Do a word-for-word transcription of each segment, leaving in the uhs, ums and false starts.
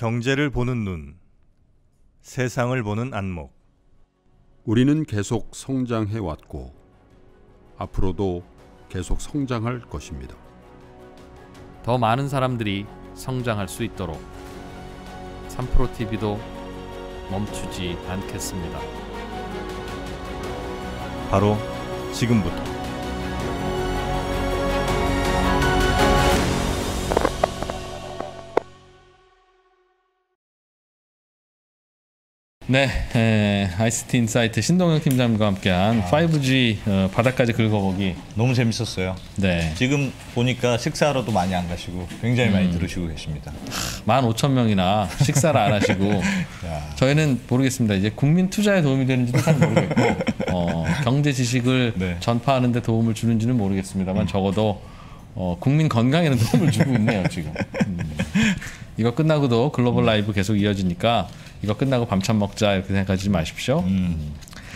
경제를 보는 눈, 세상을 보는 안목. 우리는 계속 성장해왔고 앞으로도 계속 성장할 것입니다. 더 많은 사람들이 성장할 수 있도록 삼프로티비도 멈추지 않겠습니다. 바로 지금부터 네, 에, 아이씨티 인사이트 신동형 팀장님과 함께한 아, 파이브 지 어, 바닥까지 긁어보기 너무 재밌었어요. 네, 지금 보니까 식사하러도 많이 안 가시고 굉장히 음, 많이 들으시고 계십니다. 만 오천 명이나 식사를 안 하시고 저희는 모르겠습니다. 이제 국민 투자에 도움이 되는지도 잘 모르겠고 어, 경제 지식을 네, 전파하는 데 도움을 주는지는 모르겠습니다만 음, 적어도 어, 국민 건강에는 도움을 주고 있네요 지금. 음. 이거 끝나고도 글로벌 음, 라이브 계속 이어지니까 이거 끝나고 밤참 먹자 이렇게 생각하지 마십시오. 음,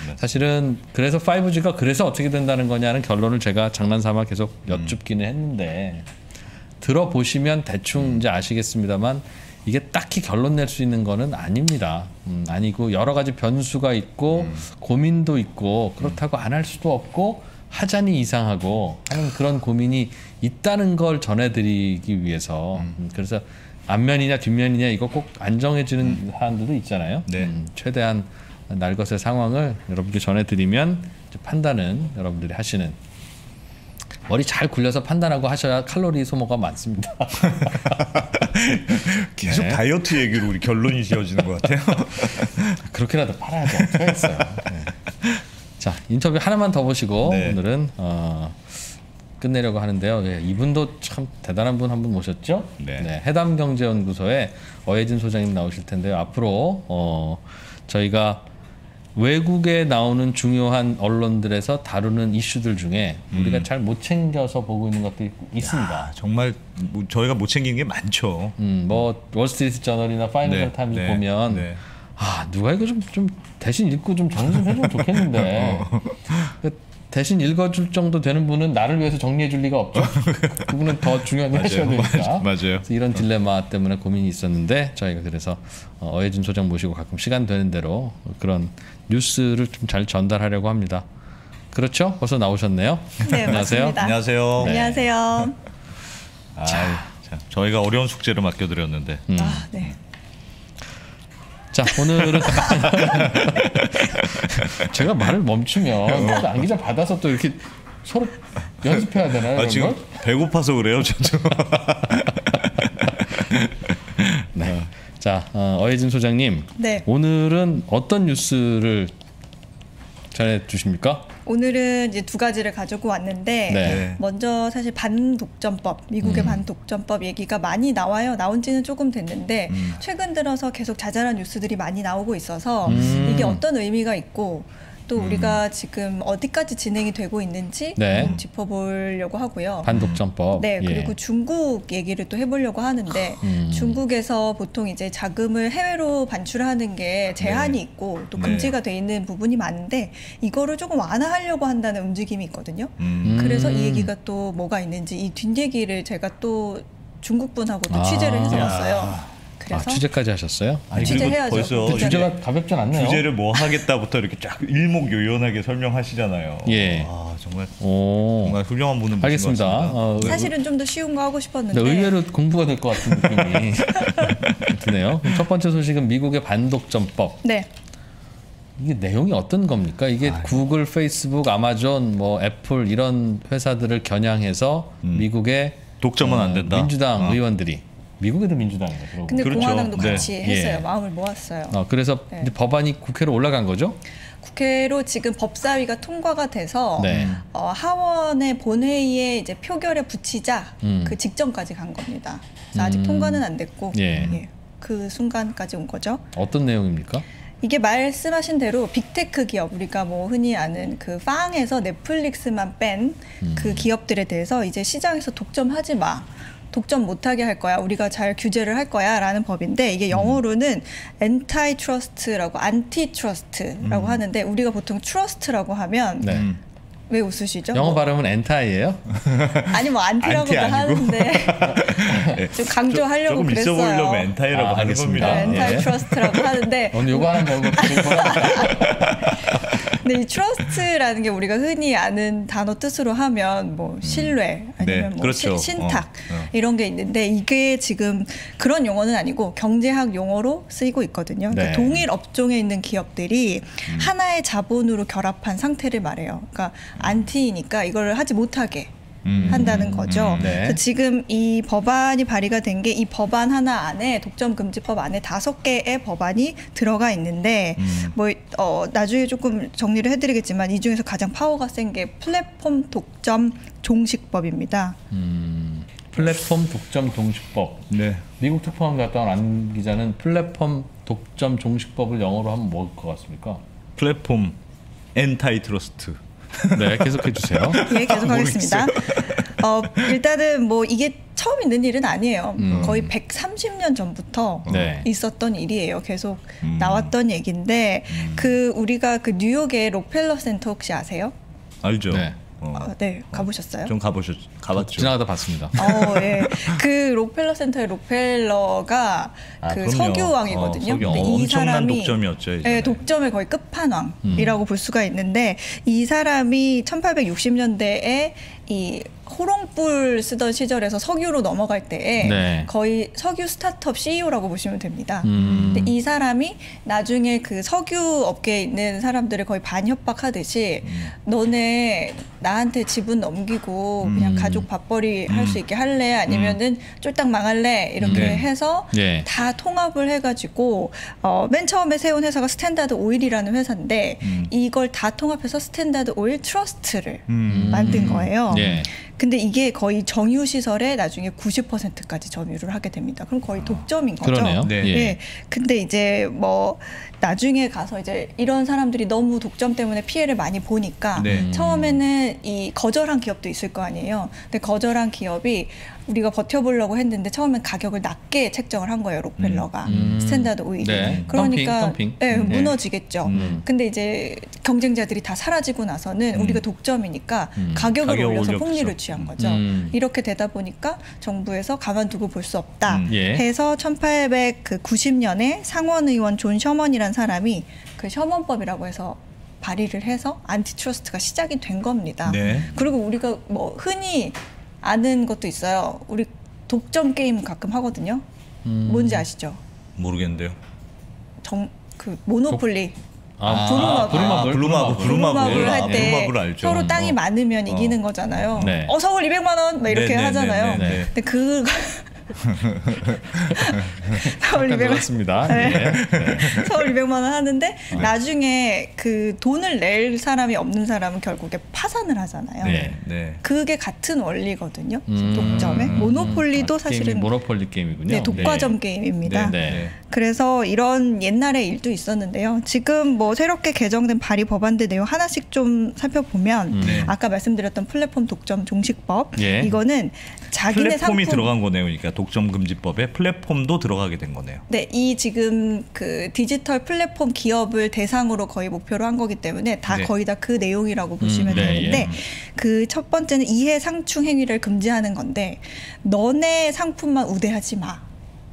네. 사실은 그래서 파이브 지가 그래서 어떻게 된다는 거냐는 결론을 제가 장난삼아 계속 여쭙기는 했는데 들어보시면 대충 이제 아시겠습니다만 이게 딱히 결론 낼 수 있는 거는 아닙니다. 음, 아니고 여러 가지 변수가 있고 음, 고민도 있고 그렇다고 안 할 수도 없고 하자니 이상하고 하는 그런 고민이 있다는 걸 전해드리기 위해서 음, 그래서 앞면이냐 뒷면이냐 이거 꼭 안 정해지는 음, 사안들도 있잖아요. 네. 음, 최대한 날 것의 상황을 여러분께 전해드리면 이제 판단은 여러분들이 하시는, 머리 잘 굴려서 판단하고 하셔야 칼로리 소모가 많습니다. 계속 네, 다이어트 얘기로 우리 결론이 지어지는 것 같아요. 그렇게라도 팔아야죠. 어떡하겠어요. 네. 자, 인터뷰 하나만 더 보시고 네, 오늘은 어, 끝내려고 하는데요. 예, 이분도 참 대단한 분 한 분 모셨죠? 네. 네, 해담경제연구소의 어예진 소장님 나오실 텐데요. 앞으로 어, 저희가 외국에 나오는 중요한 언론들에서 다루는 이슈들 중에 음, 우리가 잘 못 챙겨서 보고 있는 것들이 있습니다. 야, 정말 뭐, 저희가 못 챙긴 게 많죠. 음, 뭐 월스트리트 저널이나 파이낸셜 네, 타임즈 네, 보면 네, 아 누가 이거 좀, 좀 대신 읽고 좀 정리 좀 해주면 좋겠는데 어, 대신 읽어줄 정도 되는 분은 나를 위해서 정리해줄 리가 없죠. 그분은 더 중요한 걸 하셔야 되니까. 맞아요. 이런 딜레마 때문에 고민이 있었는데 저희가 그래서 어예진 소장 모시고 가끔 시간 되는 대로 그런 뉴스를 좀 잘 전달하려고 합니다. 그렇죠? 벌써 나오셨네요. 네, 안녕하세요. 맞습니다. 안녕하세요. 네. 안녕하세요. 아, 자, 저희가 어려운 숙제를 맡겨드렸는데. 음. 아, 네. 자, 오늘은 제가 말을 멈추면 안 기자 받아서 또 이렇게 서로 연습해야 되나요? 아, 지금 걸? 배고파서 그래요, 저도. 네. 자, 어, 어예진 소장님. 네. 오늘은 어떤 뉴스를 전해 주십니까? 오늘은 이제 두 가지를 가지고 왔는데 네, 먼저 사실 반독점법, 미국의 음, 반독점법 얘기가 많이 나와요. 나온 지는 조금 됐는데 음, 최근 들어서 계속 자잘한 뉴스들이 많이 나오고 있어서 음, 이게 어떤 의미가 있고 또 음, 우리가 지금 어디까지 진행이 되고 있는지 네, 좀 짚어보려고 하고요. 반독점법. 네, 그리고 예, 중국 얘기를 또 해보려고 하는데 음, 중국에서 보통 이제 자금을 해외로 반출하는 게 제한이 네, 있고 또 금지가 네, 돼 있는 부분이 많은데 이거를 조금 완화하려고 한다는 움직임이 있거든요. 음. 그래서 이 얘기가 또 뭐가 있는지 이 뒷얘기를 제가 또 중국 분하고 또 아, 취재를 해서 왔어요. 야. 아, 취재까지 하셨어요? 아니, 취재해야죠. 벌써 규제가 가볍진 않네요. 규제를 뭐 하겠다부터 이렇게 쫙 일목요연하게 설명하시잖아요. 예. 아, 정말 오, 정말 훌륭한 분은 모신 알겠습니다. 것 같습니다. 어, 사실은 좀 더 쉬운 거 하고 싶었는데 의외로 공부가 될 것 같은 느낌이 드네요. 첫 번째 소식은 미국의 반독점법. 네. 이게 내용이 어떤 겁니까? 이게 아유, 구글, 페이스북, 아마존, 뭐 애플 이런 회사들을 겨냥해서 음, 미국의 독점은 어, 안 된다. 민주당 어, 의원들이. 미국에도 민주당이에요. 근데 그렇죠. 공화당도 같이 네, 했어요. 예. 마음을 모았어요. 어, 그래서 네, 법안이 국회로 올라간 거죠? 국회로 지금 법사위가 통과가 돼서 네, 어, 하원의 본회의에 이제 표결에 붙이자 음, 그 직전까지 간 겁니다. 그래서 아직 음, 통과는 안 됐고 예, 예, 그 순간까지 온 거죠. 어떤 내용입니까? 이게 말씀하신 대로 빅테크 기업, 우리가 뭐 흔히 아는 그 팡에서 넷플릭스만 뺀 그 음, 기업들에 대해서 이제 시장에서 독점하지 마, 독점 못하게 할 거야, 우리가 잘 규제를 할 거야 라는 법인데 이게 영어로는 antitrust라고, antitrust라고 음, 하는데 우리가 보통 trust라고 하면 네, 왜 웃으시죠? 영어 발음은 엔타이예요? 아니 뭐 안티라고도 하는데 네. 좀 강조하려고 조금 그랬어요. 조금 있어 보이려고 엔타이라고 아, 하는 겁니다. 네, 엔타이 예. 트러스트라고 하는데 오늘 요거 하는 거고 근데 이 트러스트라는 게 우리가 흔히 아는 단어 뜻으로 하면 뭐 신뢰 아니면 네, 뭐 그렇죠. 시, 신탁 어, 어. 이런 게 있는데 이게 지금 그런 용어는 아니고 경제학 용어로 쓰이고 있거든요. 네. 그러니까 동일 업종에 있는 기업들이 음. 하나의 자본으로 결합한 상태를 말해요. 그러니까 안티니까 이걸 하지 못하게 음, 한다는 거죠. 음, 네. 그래서 지금 이 법안이 발의가 된 게 이 법안 하나 안에 독점금지법 안에 다섯 개의 법안이 들어가 있는데 음. 뭐 어, 나중에 조금 정리를 해드리겠지만 이 중에서 가장 파워가 센 게 플랫폼 독점 종식법입니다. 음, 플랫폼 독점 종식법. 네. 미국 특파원 갔다 온 안 기자는 플랫폼 독점 종식법을 영어로 하면 뭘 것 같습니까? 플랫폼 엔타이트러스트. 네, 계속해 주세요. 예, 계속하겠습니다. 어, 일단은 뭐 이게 처음 있는 일은 아니에요. 음. 거의 백삼십 년 전부터 네. 있었던 일이에요. 계속 음. 나왔던 얘기인데 음. 그 우리가 그 뉴욕의 록펠러 센터 혹시 아세요? 알죠. 네. 어. 아, 네, 가보셨어요? 좀 가보셨, 가봤죠. 지나가다 봤습니다. 어, 예. 그 록펠러 센터의 록펠러가 아, 그 석유왕이거든요. 어, 석유. 근데 어, 이 엄청난 사람이, 독점이었죠. 예, 독점의 거의 끝판왕이라고 음. 볼 수가 있는데 이 사람이 천팔백육십 년대에 이 호롱불 쓰던 시절에서 석유로 넘어갈 때에 네. 거의 석유 스타트업 씨이오라고 보시면 됩니다. 음. 근데 이 사람이 나중에 그 석유 업계에 있는 사람들을 거의 반협박하듯이 음. 너네 나한테 지분 넘기고 음. 그냥 가족 밥벌이 음. 할 수 있게 할래? 아니면은 쫄딱 망할래? 이렇게 네. 해서 네. 다 통합을 해가지고 어, 맨 처음에 세운 회사가 스탠다드오일이라는 회사인데 음. 이걸 다 통합해서 스탠다드오일 트러스트를 음. 만든 거예요. 네. 근데 이게 거의 정유시설에 나중에 구십 퍼센트까지 점유를 하게 됩니다. 그럼 거의 독점인 거죠. 그러네요. 네. 예. 근데 이제 뭐 나중에 가서 이제 이런 사람들이 너무 독점 때문에 피해를 많이 보니까 네. 처음에는 이 거절한 기업도 있을 거 아니에요. 근데 거절한 기업이 우리가 버텨보려고 했는데 처음엔 가격을 낮게 책정을 한 거예요. 록펠러가 음. 스탠다드 오일이. 네. 그러니까 덤핑, 덤핑. 네, 무너지겠죠. 음. 근데 이제 경쟁자들이 다 사라지고 나서는 음. 우리가 독점이니까 음. 가격을 가격 올려서 올렸죠. 폭리를 취한 거죠. 음. 이렇게 되다 보니까 정부에서 가만두고 볼 수 없다 음. 예. 해서 천팔백구십 년에 상원의원 존 셔먼이라는 사람이 그 셔먼법이라고 해서 발의를 해서 안티트러스트가 시작이 된 겁니다. 네. 그리고 우리가 뭐 흔히 아는 것도 있어요. 우리 독점 게임 가끔 하거든요. 음. 뭔지 아시죠? 모르겠는데요. 정, 그 모노폴리. 독... 아, 부루마블. 아, 부루마블. 부루마블. 부루마블. 부루마블 할 때 서로 땅이 어. 많으면 어. 이기는 거잖아요. 네. 어, 서울 이백만 원 막 이렇게 네네네네네. 하잖아요. 네네. 근데 그 서울 이백만 원. 네. 네. 네. 서울 이백만 원 하는데 네. 나중에 그 돈을 낼 사람이 없는 사람은 결국에 파산을 하잖아요. 네. 네. 그게 같은 원리거든요. 음. 독점에 모노폴리도 아, 사실은 게임이 모노폴리 게임이군요. 네, 독과점 네. 게임입니다. 네. 네. 그래서 이런 옛날의 일도 있었는데요. 지금 뭐 새롭게 개정된 발의 법안들 내용 하나씩 좀 살펴보면 네. 아까 말씀드렸던 플랫폼 독점 종식법 네. 이거는 자기네 플랫폼이 상품, 들어간 거네요. 그러니까 독점금지법에 플랫폼도 들어가게 된 거네요. 네, 이 지금 그 디지털 플랫폼 기업을 대상으로 거의 목표로 한 거기 때문에 다 네. 거의 다 그 내용이라고 보시면 음, 네, 되는데 예. 그 첫 번째는 이해 상충 행위를 금지하는 건데 너네 상품만 우대하지 마.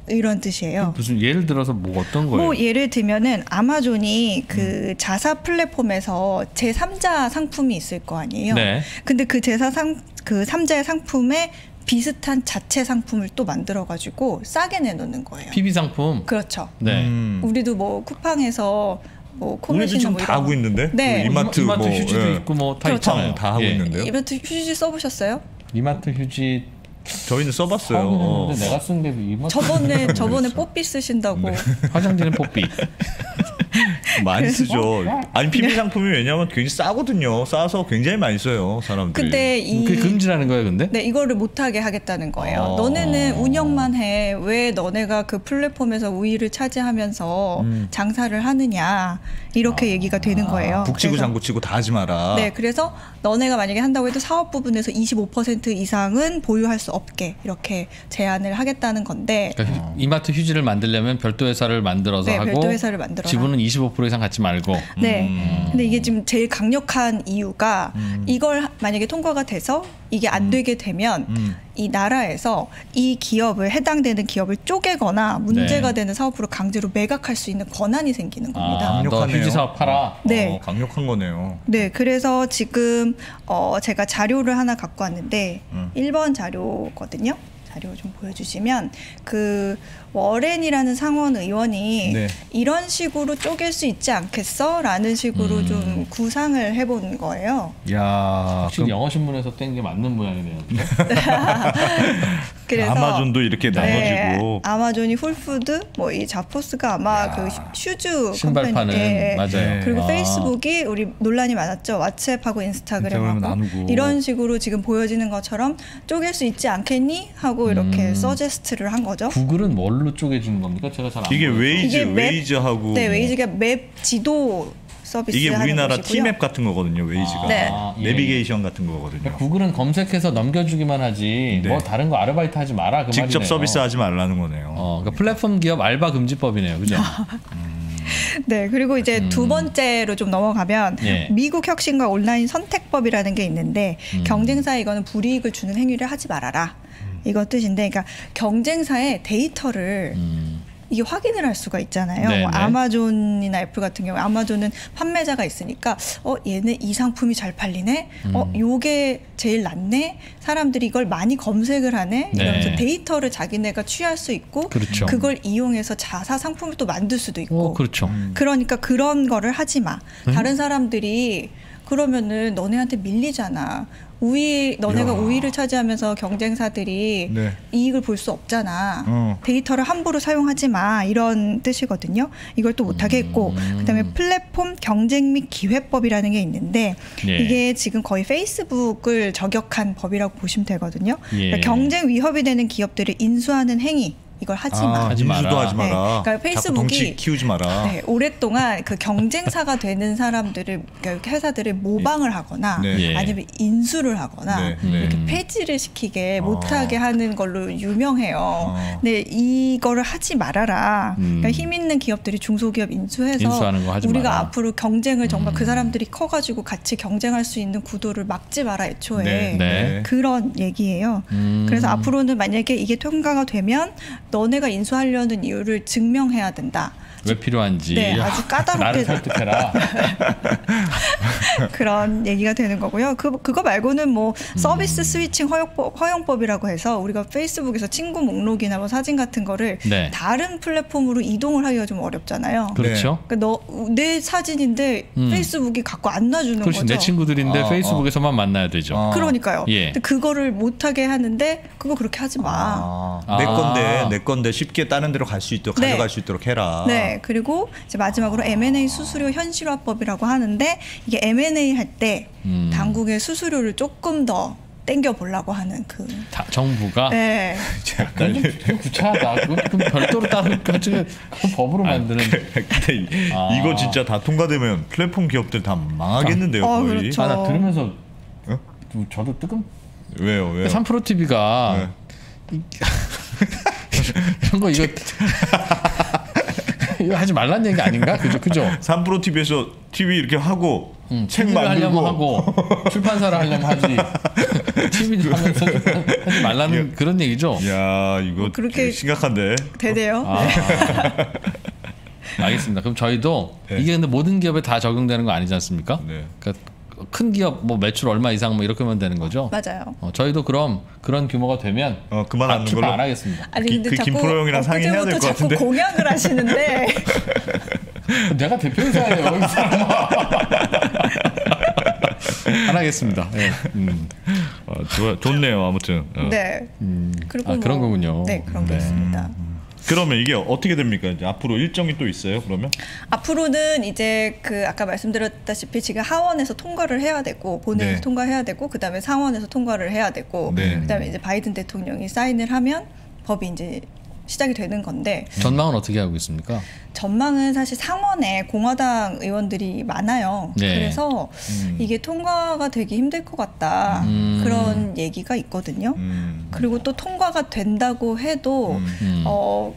이런 뜻이에요. 무슨 예를 들어서 뭐 어떤 거예요? 뭐 예를 들면은 아마존이 그 음. 자사 플랫폼에서 제삼자 상품이 있을 거 아니에요. 네. 근데 그 제사 상 그 삼자의 상품에 비슷한 자체 상품을 또 만들어가지고 싸게 내놓는 거예요. 피비 상품. 그렇죠. 네. 음. 우리도 뭐 쿠팡에서 뭐 우리도 지금 뭐 다 하고 있는데. 네. 뭐 이마트, 이마트 뭐, 휴지도 예. 있고 뭐 다 있잖아요. 다 하고 예. 있는데요. 이마트 휴지 써보셨어요? 이마트 휴지. 저희는 써봤어요. 어. 내가 쓴 데도 이마트. 저번에 저번에 뽀삐 쓰신다고. 네. 화장지는 뽀삐. 많이 쓰죠. 아니 피비 상품이 왜냐면 굉장히 싸거든요. 싸서 굉장히 많이 써요 사람들이. 근데 이 그게 금지라는 거예요, 근데? 네, 이거를 못하게 하겠다는 거예요. 아 너네는 운영만 해. 왜 너네가 그 플랫폼에서 우위를 차지하면서 음. 장사를 하느냐 이렇게 아 얘기가 되는 거예요. 북치고 장구치고 다 하지 마라. 네, 그래서 너네가 만약에 한다고 해도 사업 부분에서 이십오 퍼센트 이상은 보유할 수 없게 이렇게 제한을 하겠다는 건데. 그러니까 휴, 이마트 휴지를 만들려면 별도 회사를 만들어서 네, 하고 별도 회사를 만들어라. 지분은 이십오 퍼센트 백 퍼센트 이상 갖지 말고. 네. 음. 근데 이게 지금 제일 강력한 이유가 음. 이걸 만약에 통과가 돼서 이게 안 음. 되게 되면 음. 이 나라에서 이 기업을 해당되는 기업을 쪼개거나 문제가 네. 되는 사업으로 강제로 매각할 수 있는 권한이 생기는 겁니다. 아, 너 휴지 사업 팔아. 네. 어, 강력한 거네요. 네. 그래서 지금 어, 제가 자료를 하나 갖고 왔는데 음. 일 번 자료거든요. 자료 좀 보여주시면 그 워렌이라는 상원 의원이 네. 이런 식으로 쪼갤 수 있지 않겠어? 라는 식으로 음. 좀 구상을 해본 거예요. 야, 혹시 그럼... 영어신문에서 뗀 게 맞는 모양이네요. 그래서 아마존도 이렇게 네, 나눠지고 아마존이 홀푸드, 뭐 이 자포스가 아마 야. 그 슈즈 신발 컴퍼니, 파는 네. 맞아요. 그리고 아. 페이스북이 우리 논란이 많았죠. 왓츠앱하고 인스타그램하고 나누고. 이런 식으로 지금 보여지는 것처럼 쪼갤 수 있지 않겠니? 하고 이렇게 음. 서제스트를 한 거죠. 구글은 뭘로 쪼개주는 겁니까? 제가 잘 안 이게 웨이즈, 이게 웨이즈하고 네, 웨이즈가 맵 지도 서비스 이게 우리나라 티맵 같은 거거든요. 웨이즈가 아, 네. 내비게이션 예. 같은 거거든요. 그러니까 구글은 검색해서 넘겨주기만 하지 네. 뭐 다른 거 아르바이트 하지 마라 그 직접 말이네요. 서비스하지 말라는 거네요. 어, 그러니까 플랫폼 기업 알바 금지법이네요, 그죠? 음. 네, 그리고 이제 음. 두 번째로 좀 넘어가면 예. 미국 혁신과 온라인 선택법이라는 게 있는데 음. 경쟁사에 이거는 불이익을 주는 행위를 하지 말아라. 이거 뜻인데, 그러니까 경쟁사의 데이터를 음. 이게 확인을 할 수가 있잖아요. 뭐 아마존이나 애플 같은 경우, 아마존은 판매자가 있으니까 어 얘네 이 상품이 잘 팔리네, 음. 어 요게 제일 낫네, 사람들이 이걸 많이 검색을 하네. 네. 이러면서 데이터를 자기네가 취할 수 있고, 그렇죠. 그걸 이용해서 자사 상품을 또 만들 수도 있고. 오, 그렇죠. 음. 그러니까 그런 거를 하지 마. 음? 다른 사람들이 그러면은 너네한테 밀리잖아. 우위 너네가 야. 우위를 차지하면서 경쟁사들이 네. 이익을 볼 수 없잖아. 어. 데이터를 함부로 사용하지 마. 이런 뜻이거든요. 이걸 또 못하게 했고 음. 그다음에 플랫폼 경쟁 및 기회법이라는 게 있는데 예. 이게 지금 거의 페이스북을 저격한 법이라고 보시면 되거든요. 예. 그러니까 경쟁 위협이 되는 기업들을 인수하는 행위. 이걸 하지 마. 아, 하지 마라. 인수도 하지 마라. 네, 그러니까 페이스북이 덩치 키우지 마라. 네, 오랫동안 그 경쟁사가 되는 사람들을 그러니까 회사들을 모방을 하거나 네. 아니면 인수를 하거나 네. 이렇게 음. 폐지를 시키게 아. 못하게 하는 걸로 유명해요. 아. 근데 이거를 하지 말아라. 음. 그러니까 힘 있는 기업들이 중소기업 인수해서 인수하는 거 하지 우리가 마라. 앞으로 경쟁을 정말 음. 그 사람들이 커가지고 같이 경쟁할 수 있는 구도를 막지 마라. 애초에 네. 네. 그런 얘기예요. 음. 그래서 앞으로는 만약에 이게 통과가 되면 너네가 인수하려는 이유를 증명해야 된다. 왜 필요한지. 네, 아주 까다롭게. 나를 설득해라. 그런 얘기가 되는 거고요. 그, 그거 말고는 뭐 서비스 스위칭 허용법, 허용법이라고 해서 우리가 페이스북에서 친구 목록이나 뭐 사진 같은 거를 네. 다른 플랫폼으로 이동을 하기가 좀 어렵잖아요. 그렇죠. 네. 그러니까 너, 내 사진인데 음. 페이스북이 갖고 안 놔주는 그렇지, 거죠. 내 친구들인데 아, 페이스북에서만 아. 만나야 되죠. 아. 그러니까요. 예. 근데 그거를 못하게 하는데 그거 그렇게 하지 마. 아. 내 건데, 내 건데 쉽게 다른 데로 갈 수 있도록 네. 가져갈 수 있도록 해라. 네. 그리고 이제 마지막으로 엠 앤 에이 수수료 현실화법이라고 하는데 이게 엠 앤 에이 할 때 음. 당국의 수수료를 조금 더 땡겨 보려고 하는 그 다, 정부가 네. 그건 좀 구차하다. 그건, 그건 별도로 따로 그건 법으로 만드는. 아, 근데 아. 이거 진짜 다 통과되면 플랫폼 기업들 다 망하겠는데요, 거의. 아, 그렇죠. 아, 나 들으면서 어? 저도 뜨끔. 왜요, 왜요? 삼프로티비가 네. 이런 거 이거. 이거 하지 말란 얘기 아닌가? 그죠, 그죠. 삼프로티비에서 티비 이렇게 하고 응, 책 만들고 하고 출판사를 하려면 하지. 티비를 하면서 하지 말라는 이거, 그런 얘기죠. 야, 이거 그렇게 심각한데. 되네요. 아, 네. 알겠습니다. 그럼 저희도 네. 이게 근데 모든 기업에 다 적용되는 거 아니지 않습니까? 네. 그러니까 큰 기업 뭐 매출 얼마 이상 뭐 이렇게만 되는 거죠? 맞아요. 어, 저희도 그럼 그런 규모가 되면 어, 그만 안 걸로 안 하겠습니다. 아니 근데 그, 그 김프로 형이랑 상의해야 될 것 같은데. 자꾸 공약을 하시는데. 내가 대표이사예요. 이 사람아. 안 하겠습니다. 네. 음. 어, 좋아, 좋네요. 아무튼. 어. 네. 음. 그리고 아, 그런 뭐, 거군요. 네, 그런 네. 게 있습니다. 음. 그러면 이게 어떻게 됩니까? 이제 앞으로 일정이 또 있어요, 그러면? 앞으로는 이제 그 아까 말씀드렸다시피 지금 하원에서 통과를 해야 되고, 본회의에서 네. 통과해야 되고, 그 다음에 상원에서 통과를 해야 되고, 네. 그 다음에 이제 바이든 대통령이 사인을 하면 법이 이제 시작이 되는 건데. 전망은 어떻게 하고 있습니까? 전망은 사실 상원에 공화당 의원들이 많아요. 네. 그래서 음. 이게 통과가 되기 힘들 것 같다. 음. 그런 얘기가 있거든요. 음. 그리고 또 통과가 된다고 해도 음. 어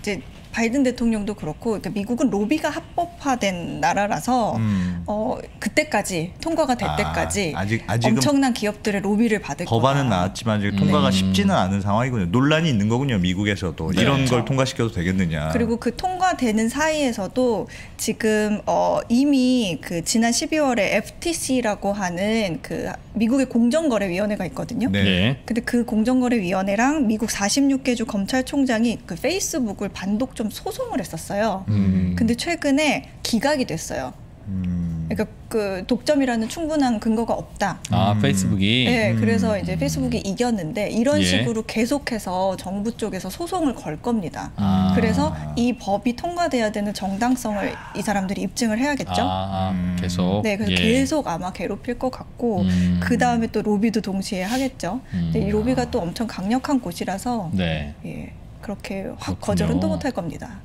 이제 바이든 대통령도 그렇고, 그러니까 미국은 로비가 합법화된 나라라서 음. 어, 그때까지 통과가 될 아, 때까지 아직, 엄청난 기업들의 로비를 받을 거다. 법안은 나왔지만 아직 통과가 네. 쉽지는 않은 상황이군요. 논란이 있는 거군요, 미국에서도. 네, 이런 그렇죠. 걸 통과시켜도 되겠느냐. 그리고 그 통과되는 사이에서도 지금 어, 이미 그 지난 십이월에 에프 티 씨라고 하는 그 미국의 공정거래위원회가 있거든요. 네. 근데 그 공정거래위원회랑 미국 사십육 개 주 검찰총장이 그 페이스북을 단독 좀 소송을 했었어요. 음. 근데 최근에 기각이 됐어요. 음. 그러니까 그 독점이라는 충분한 근거가 없다. 아, 음. 페이스북이. 네, 음. 그래서 이제 페이스북이 이겼는데 이런 예. 식으로 계속해서 정부 쪽에서 소송을 걸 겁니다. 아. 그래서 이 법이 통과돼야 되는 정당성을 이 사람들이 입증을 해야겠죠. 아, 음. 계속. 네, 그래서 예. 계속 아마 괴롭힐 것 같고 음. 그 다음에 또 로비도 동시에 하겠죠. 음. 근데 이 로비가 또 엄청 강력한 곳이라서. 네. 예. 그렇게 확 그렇군요. 거절은 또 못할 겁니다.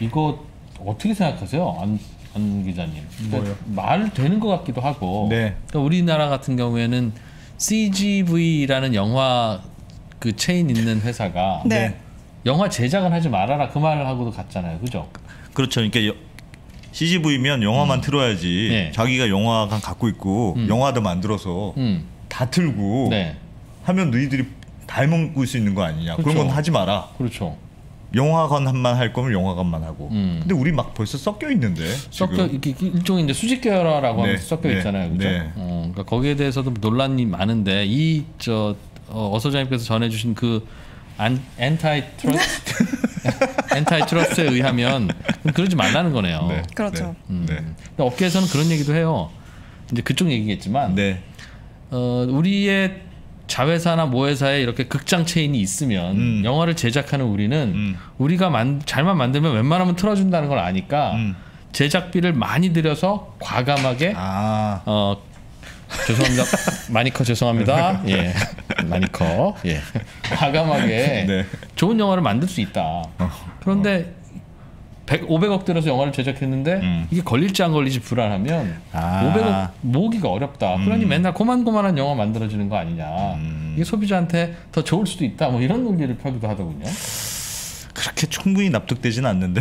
이거 어떻게 생각하세요? 안, 안 기자님. 말 되는 것 같기도 하고 네. 그러니까 우리나라 같은 경우에는 씨 지 브이라는 영화 그 체인 있는 회사가 네. 영화 제작은 하지 말아라 그 말하고도 같잖아요. 그죠? 그렇죠. 그러니까 씨 지 브이면 영화만 음. 틀어야지 네. 자기가 영화관 갖고 있고 음. 영화도 만들어서 음. 다 틀고 네. 하면 너희들이 닮고 수 있는 거 아니냐. 그렇죠. 그런 건 하지 마라. 그렇죠. 영화관만 할 거면 영화관만 하고. 음. 근데 우리 막 벌써 섞여 있는데. 섞여 이게 일종의 이제 수직계열화라고 네. 하면서 섞여 네. 있잖아요. 그죠? 네. 어, 그러니까 거기에 대해서도 논란이 많은데 이 저 어, 어소장님께서 전해주신 그 안, 엔타이트러스트 엔타이트러스트에 의하면 그러지 말라는 거네요. 네. 그렇죠. 음. 네. 근데 업계에서는 그런 얘기도 해요. 이제 그쪽 얘기겠지만. 네. 어, 우리의 자회사나 모회사에 이렇게 극장 체인이 있으면 음. 영화를 제작하는 우리는 음. 우리가 만, 잘만 만들면 웬만하면 틀어준다는 걸 아니까 음. 제작비를 많이 들여서 과감하게 아. 어, 죄송합니다. 많이 커 죄송합니다. 예, 많이 커. 예, 과감하게 네. 좋은 영화를 만들 수 있다. 그런데 어. 백, 오백억 들여서 영화를 제작했는데 음. 이게 걸릴지 안 걸릴지 불안하면 아. 오백억 모으기가 어렵다. 음. 그러니 맨날 고만고만한 영화 만들어지는 거 아니냐. 음. 이게 소비자한테 더 좋을 수도 있다. 뭐 이런 논리를 펴기도 하더군요. 그렇게 충분히 납득되지는 않는데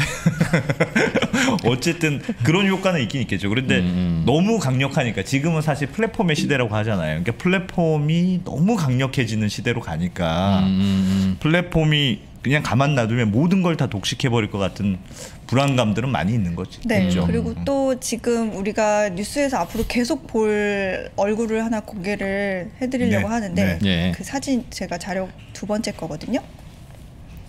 어쨌든 그런 효과는 있긴 있겠죠. 그런데 음. 너무 강력하니까 지금은 사실 플랫폼의 시대라고 하잖아요. 그러니까 플랫폼이 너무 강력해지는 시대로 가니까 음. 플랫폼이 그냥 가만 놔두면 모든 걸 다 독식해버릴 것 같은 불안감들은 많이 있는 거지. 네. 그렇죠? 그리고 또 지금 우리가 뉴스에서 앞으로 계속 볼 얼굴을 하나 공개를 해드리려고 네. 하는데 네. 그 사진 제가 자료 두 번째 거거든요.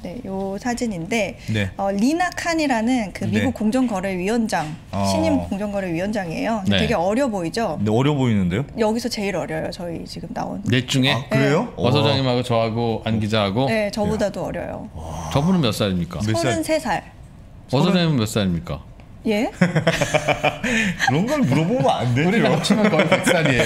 네, 요 사진인데 네. 어, 리나 칸이라는 그 미국 네. 공정거래위원장 어... 신임 공정거래위원장이에요. 네. 되게 어려 보이죠? 네, 어려 보이는데요? 여기서 제일 어려요. 저희 지금 나온 넷 중에? 아, 그래요? 네. 어 소장님하고 저하고 안 기자하고? 네, 저보다도 야. 어려요. 와... 저분은 몇 살입니까? 서른세 살. 어 소장님은 몇 살입니까? 예? 그런 걸 물어보면 안 되죠. 우리가 합치면 거의 백 살이에요.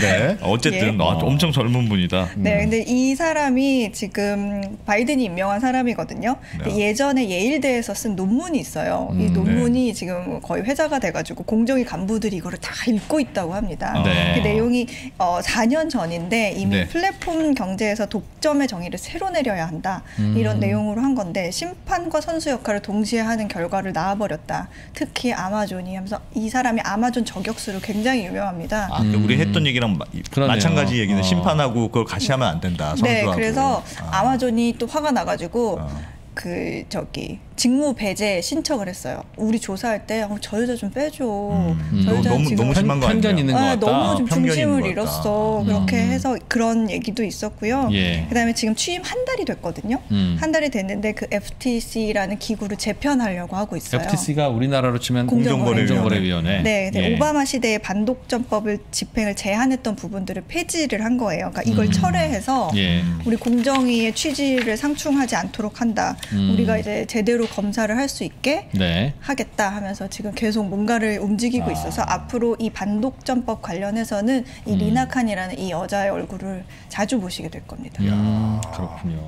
네. 어쨌든 예. 아, 엄청 젊은 분이다. 네. 음. 근데 이 사람이 지금 바이든이 임명한 사람이거든요. 네. 예전에 예일대에서 쓴 논문이 있어요. 음, 이 논문이 네. 지금 거의 회자가 돼가지고 공정위 간부들이 이거를 다 읽고 있다고 합니다. 네. 그 내용이 어, 사 년 전인데 이미 네. 플랫폼 경제에서 독점의 정의를 새로 내려야 한다. 음. 이런 내용으로 한 건데 심판과 선수 역할을 동시에 하는 결과를 낳아버렸다. 특히 아마존이 하면서 이 사람이 아마존 저격수로 굉장히 유명합니다. 아, 음. 우리 했던 얘기랑 마, 마찬가지 얘기는 어. 심판하고 그걸 같이 하면 안 된다. 선수하고. 네, 그래서 아. 아마존이 또 화가 나가지고 어. 그 저기 직무 배제 신청을 했어요. 우리 조사할 때 저 여자 좀 빼줘. 음. 저 여자 너무 지금 너무 심한 거 아니야? 편견 있는 거 같다. 너무 좀 중심을 잃었어. 그렇게 음. 해서 그런 얘기도 있었고요. 예. 그다음에 지금 취임 한 달이 됐거든요. 음. 한 달이 됐는데 그 에프 티 씨라는 기구를 재편하려고 하고 있어요. 에프 티 씨가 우리나라로 치면 공정거래위원회. 네, 예. 오바마 시대의 반독점법을 집행을 제한했던 부분들을 폐지를 한 거예요. 그러니까 이걸 음. 철회해서 예. 우리 공정위의 취지를 상충하지 않도록 한다. 음. 우리가 이제 제대로 검사를 할 수 있게 네. 하겠다 하면서 지금 계속 뭔가를 움직이고 아. 있어서 앞으로 이 반독점법 관련해서는 이 음. 리나 칸이라는 이 여자의 얼굴을 자주 보시게 될 겁니다. 이야, 그렇군요.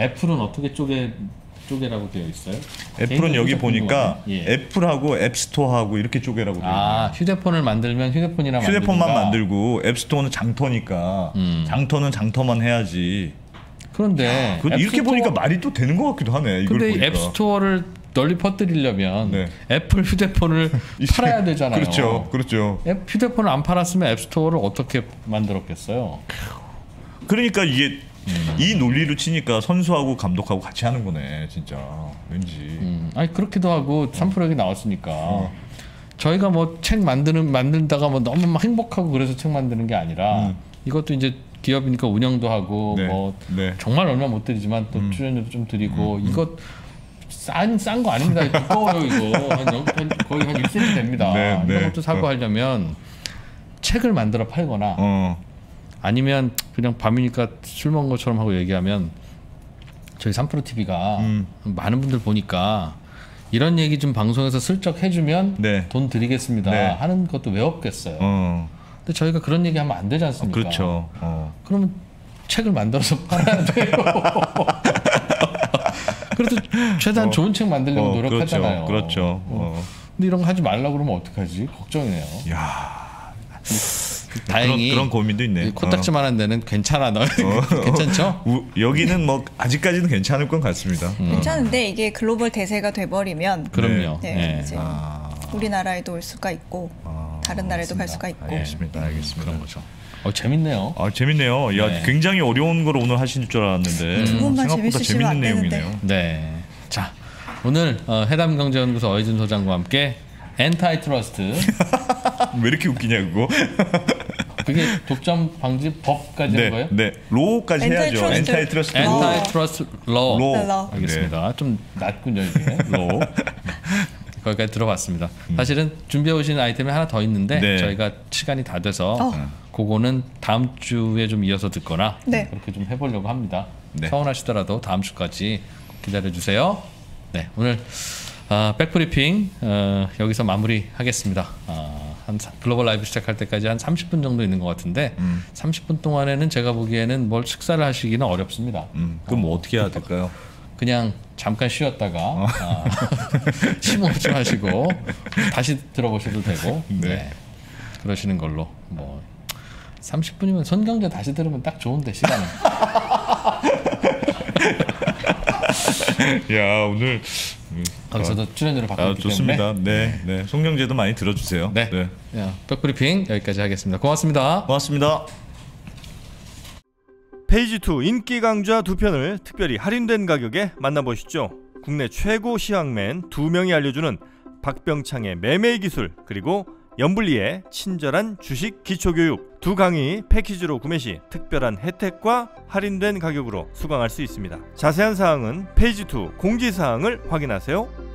애플은 어떻게 쪼개, 쪼개라고 되어 있어요? 애플은 여기 보니까 예. 애플하고 앱스토어하고 이렇게 쪼개라고 되어 있어요. 아, 휴대폰을 만들면 휴대폰이나 휴대폰만 만들고 앱스토어는 장터니까 음. 장터는 장터만 해야지. 그런데 야, 이렇게 보니까 말이 또 되는 것 같기도 하네. 이걸 근데 보니까. 앱스토어를 널리 퍼뜨리려면 네. 애플 휴대폰을 팔아야 되잖아요. 그렇죠, 그렇죠. 앱 휴대폰을 안 팔았으면 앱스토어를 어떻게 만들었겠어요? 그러니까 이게 음. 이 논리로 치니까 선수하고 감독하고 같이 하는 거네, 진짜. 왠지. 음. 아니 그렇기도 하고 삼프로 얘기 나왔으니까 어. 저희가 뭐 책 만드는 만든다가 뭐 너무 막 행복하고 그래서 책 만드는 게 아니라 음. 이것도 이제. 기업이니까 운영도 하고 네, 뭐 네. 정말 얼마 못 드리지만 또 음. 출연료도 좀 드리고 음, 이거 싼 싼 거 아닙니다. 두꺼워요 이거. 한 영, 거의 한 일 센티미터 됩니다. 네, 이런 네. 것도 사고 어. 하려면 책을 만들어 팔거나 어. 아니면 그냥 밤이니까 술 먹은 것처럼 하고 얘기하면 저희 삼프로티비가 음. 많은 분들 보니까 이런 얘기 좀 방송에서 슬쩍 해주면 네. 돈 드리겠습니다 네. 하는 것도 왜 없겠어요. 어. 근데 저희가 그런 얘기 하면 안 되지 않습니까? 어, 그렇죠. 어. 그러면 책을 만들어서 팔아야 돼요. 그래도 최대한 어, 좋은 책 만들려고 어, 노력하잖아요. 그렇죠. 그렇죠. 어. 어. 근데 이런 거 하지 말라고 그러면 어떡하지? 걱정이네요. 야, 다행히 그런, 그런 고민도 있네. 코딱지만한 데는 괜찮아 너. 어. 괜찮죠? 우, 여기는 뭐 아직까지는 괜찮을 것 같습니다. 음. 괜찮은데 이게 글로벌 대세가 돼버리면 그럼요. 네. 네. 네. 아. 우리나라에도 올 수가 있고. 아. 다른 나라에도 갈 수가 있고. 알겠습니다. 알겠습니다. 그런 거죠. 어 재밌네요. 아 재밌네요. 네. 야 굉장히 어려운 걸 오늘 하신 줄 알았는데 음, 생각보다 재밌는 내용이네요. 네. 자 오늘 어, 해담경제연구소 어예진 소장과 함께 엔타이트러스트. 왜 이렇게 웃기냐 그거. 그게 독점 방지 법까지 네, 한 거예요? 네. 로까지 해야죠. 엔타이트러스트. 엔타이트러스트 로. 로. 알겠습니다. 네. 좀 낮군요 이게. 로. 거기까지 들어봤습니다. 음. 사실은 준비해 오신 아이템이 하나 더 있는데 네. 저희가 시간이 다 돼서 어. 그거는 다음 주에 좀 이어서 듣거나 네. 그렇게 좀 해보려고 합니다. 네. 서운하시더라도 다음 주까지 기다려주세요. 네, 오늘 어, 백브리핑 어, 여기서 마무리하겠습니다. 어, 한 글로벌 라이브 시작할 때까지 한 삼십 분 정도 있는 것 같은데 음. 삼십 분 동안에는 제가 보기에는 뭘 식사를 하시기는 어렵습니다. 음. 그럼 뭐 어떻게 해야 될까요? 그냥 잠깐 쉬었다가 어. 아, 심호흡 하시고 다시 들어보셔도 되고 네. 네. 그러시는 걸로 뭐 삼십 분이면 손경제 다시 들으면 딱 좋은데 시간은. 야 오늘 거기서도 어, 출연료를 받고 아, 있기 좋습니다. 때문에 좋습니다. 네, 네. 손경제도 많이 들어주세요. 네, 네. 야, 백브리핑 여기까지 하겠습니다. 고맙습니다. 고맙습니다. 페이지 투 인기 강좌 두 편을 특별히 할인된 가격에 만나보시죠. 국내 최고 시황맨 두 명이 알려주는 박병창의 매매의 기술 그리고 염블리의 친절한 주식 기초교육 두 강의 패키지로 구매 시 특별한 혜택과 할인된 가격으로 수강할 수 있습니다. 자세한 사항은 페이지 투 공지사항을 확인하세요.